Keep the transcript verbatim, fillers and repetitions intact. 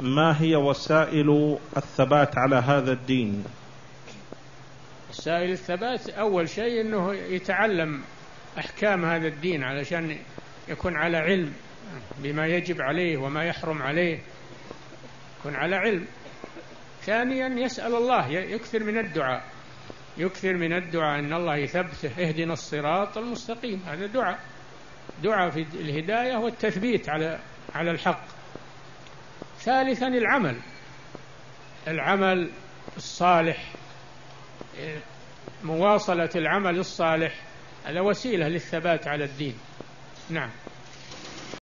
ما هي وسائل الثبات على هذا الدين؟ وسائل الثبات أول شيء أنه يتعلم أحكام هذا الدين علشان يكون على علم بما يجب عليه وما يحرم عليه، يكون على علم. ثانيا يسأل الله، يكثر من الدعاء، يكثر من الدعاء أن الله يثبته، اهدنا الصراط المستقيم، هذا دعاء، دعاء في الهداية والتثبيت على على الحق. ثالثا العمل، العمل الصالح، مواصلة العمل الصالح، هذا وسيلة للثبات على الدين. نعم.